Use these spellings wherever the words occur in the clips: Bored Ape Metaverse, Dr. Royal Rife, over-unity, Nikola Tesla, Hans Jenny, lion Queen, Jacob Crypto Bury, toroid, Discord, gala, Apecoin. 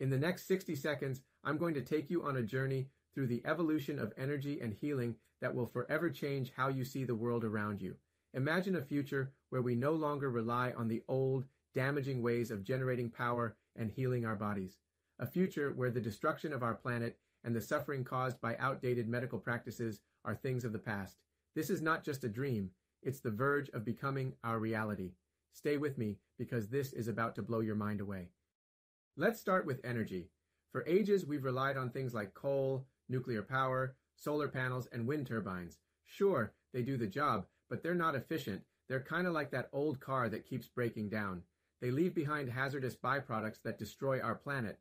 In the next 60 seconds, I'm going to take you on a journey through the evolution of energy and healing that will forever change how you see the world around you. Imagine a future where we no longer rely on the old, damaging ways of generating power and healing our bodies. A future where the destruction of our planet and the suffering caused by outdated medical practices are things of the past. This is not just a dream, it's the verge of becoming our reality. Stay with me, because this is about to blow your mind away. Let's start with energy. For ages, we've relied on things like coal, nuclear power, solar panels, and wind turbines. Sure, they do the job, but they're not efficient. They're kind of like that old car that keeps breaking down. They leave behind hazardous byproducts that destroy our planet.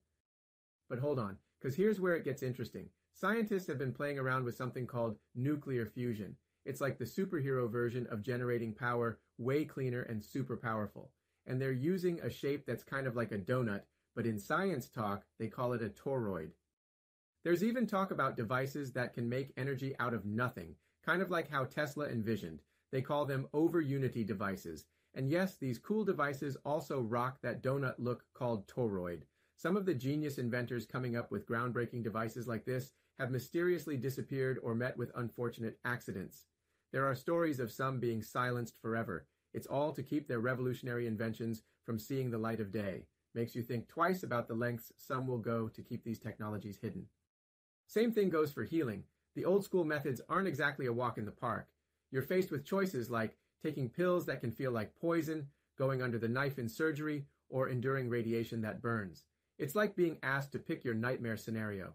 But hold on, because here's where it gets interesting. Scientists have been playing around with something called nuclear fusion. It's like the superhero version of generating power, way cleaner and super powerful. And they're using a shape that's kind of like a donut, but in science talk, they call it a toroid. There's even talk about devices that can make energy out of nothing, kind of like how Tesla envisioned. They call them over-unity devices. And yes, these cool devices also rock that donut look called toroid. Some of the genius inventors coming up with groundbreaking devices like this have mysteriously disappeared or met with unfortunate accidents. There are stories of some being silenced forever. It's all to keep their revolutionary inventions from seeing the light of day. Makes you think twice about the lengths some will go to keep these technologies hidden. Same thing goes for healing. The old-school methods aren't exactly a walk in the park. You're faced with choices like taking pills that can feel like poison, going under the knife in surgery, or enduring radiation that burns. It's like being asked to pick your nightmare scenario.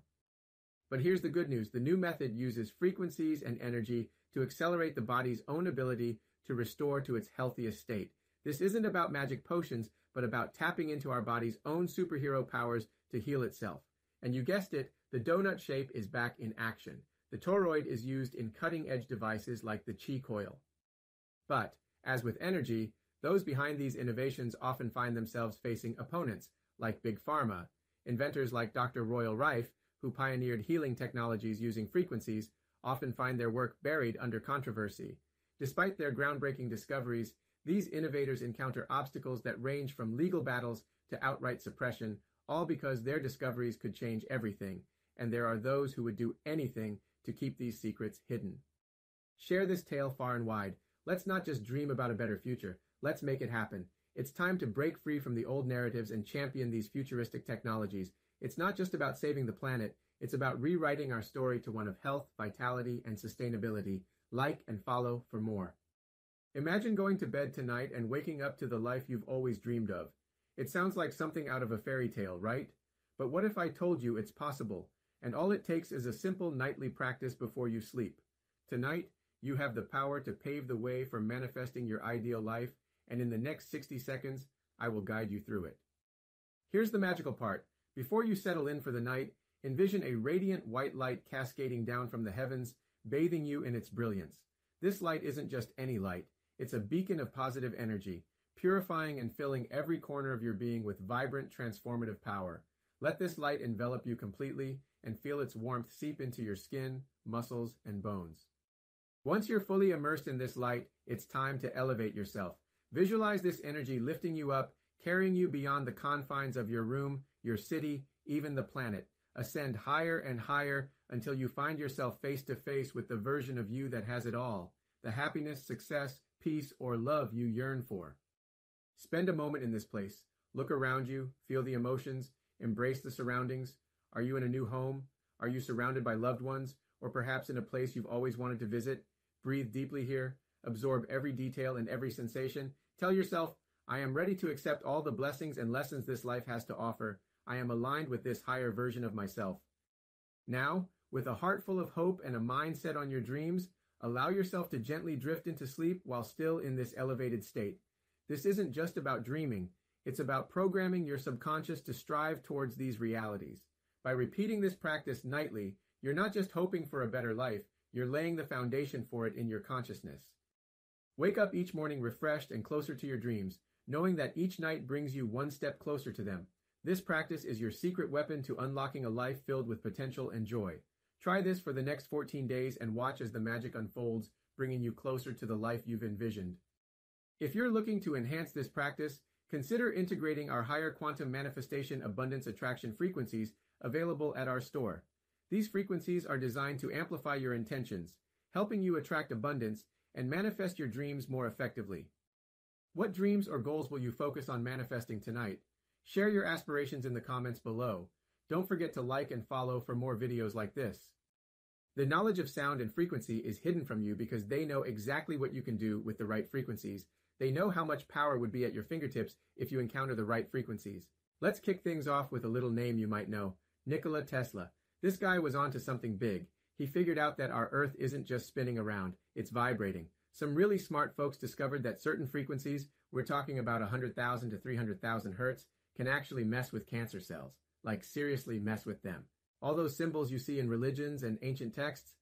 But here's the good news. The new method uses frequencies and energy to accelerate the body's own ability to restore to its healthiest state. This isn't about magic potions, but about tapping into our body's own superhero powers to heal itself. And you guessed it, the donut shape is back in action. The toroid is used in cutting-edge devices like the chi coil. But, as with energy, those behind these innovations often find themselves facing opponents, like Big Pharma. Inventors like Dr. Royal Rife, who pioneered healing technologies using frequencies, often find their work buried under controversy. Despite their groundbreaking discoveries, these innovators encounter obstacles that range from legal battles to outright suppression, all because their discoveries could change everything, and there are those who would do anything to keep these secrets hidden. Share this tale far and wide. Let's not just dream about a better future. Let's make it happen. It's time to break free from the old narratives and champion these futuristic technologies. It's not just about saving the planet, it's about rewriting our story to one of health, vitality, and sustainability. Like and follow for more. Imagine going to bed tonight and waking up to the life you've always dreamed of. It sounds like something out of a fairy tale, right? But what if I told you it's possible, and all it takes is a simple nightly practice before you sleep? Tonight, you have the power to pave the way for manifesting your ideal life, and in the next 60 seconds, I will guide you through it. Here's the magical part. Before you settle in for the night, envision a radiant white light cascading down from the heavens, bathing you in its brilliance. This light isn't just any light. It's a beacon of positive energy, purifying and filling every corner of your being with vibrant, transformative power. Let this light envelop you completely and feel its warmth seep into your skin, muscles, and bones. Once you're fully immersed in this light, it's time to elevate yourself. Visualize this energy lifting you up, carrying you beyond the confines of your room, your city, even the planet. Ascend higher and higher until you find yourself face to face with the version of you that has it all, the happiness, success, peace, or love you yearn for. Spend a moment in this place. Look around you, feel the emotions, embrace the surroundings. Are you in a new home? Are you surrounded by loved ones, or perhaps in a place you've always wanted to visit? Breathe deeply here. Absorb every detail and every sensation. Tell yourself, I am ready to accept all the blessings and lessons this life has to offer. I am aligned with this higher version of myself. Now, with a heart full of hope and a mind set on your dreams, allow yourself to gently drift into sleep while still in this elevated state. This isn't just about dreaming. It's about programming your subconscious to strive towards these realities. By repeating this practice nightly, you're not just hoping for a better life, you're laying the foundation for it in your consciousness. Wake up each morning refreshed and closer to your dreams, knowing that each night brings you one step closer to them. This practice is your secret weapon to unlocking a life filled with potential and joy. Try this for the next 14 days and watch as the magic unfolds, bringing you closer to the life you've envisioned. If you're looking to enhance this practice, Consider integrating our higher quantum manifestation abundance attraction frequencies available at our store. These frequencies are designed to amplify your intentions, helping you attract abundance and manifest your dreams more effectively. What dreams or goals will you focus on manifesting tonight? Share your aspirations in the comments below. Don't forget to like and follow for more videos like this. The knowledge of sound and frequency is hidden from you because they know exactly what you can do with the right frequencies. They know how much power would be at your fingertips if you encounter the right frequencies. Let's kick things off with a little name you might know, Nikola Tesla. This guy was onto something big. He figured out that our Earth isn't just spinning around, it's vibrating. Some really smart folks discovered that certain frequencies, we're talking about 100,000 to 300,000 hertz, can actually mess with cancer cells. Like seriously mess with them. All those symbols you see in religions and ancient texts,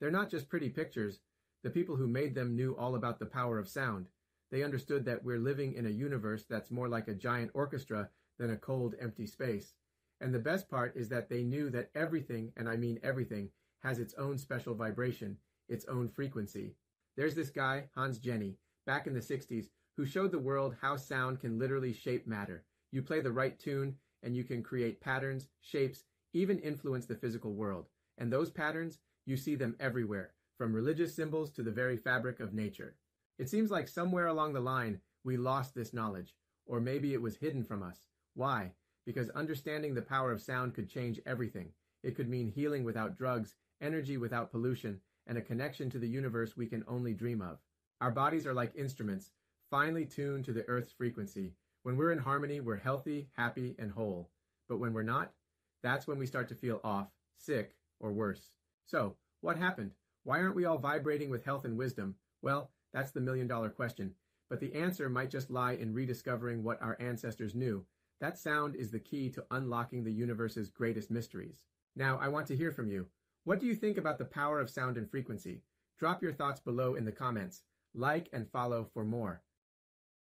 they're not just pretty pictures. The people who made them knew all about the power of sound. They understood that we're living in a universe that's more like a giant orchestra than a cold, empty space. And the best part is that they knew that everything, and I mean everything, has its own special vibration, its own frequency. There's this guy, Hans Jenny, back in the 60s, who showed the world how sound can literally shape matter. You play the right tune, and you can create patterns, shapes, even influence the physical world. And those patterns, you see them everywhere, from religious symbols to the very fabric of nature. It seems like somewhere along the line, we lost this knowledge, or maybe it was hidden from us. Why? Because understanding the power of sound could change everything. It could mean healing without drugs, energy without pollution, and a connection to the universe we can only dream of. Our bodies are like instruments, finely tuned to the Earth's frequency. When we're in harmony, we're healthy, happy, and whole. But when we're not, that's when we start to feel off, sick, or worse. So, what happened? Why aren't we all vibrating with health and wisdom? Well, that's the million-dollar question. But the answer might just lie in rediscovering what our ancestors knew. That sound is the key to unlocking the universe's greatest mysteries. Now, I want to hear from you. What do you think about the power of sound and frequency? Drop your thoughts below in the comments. Like and follow for more.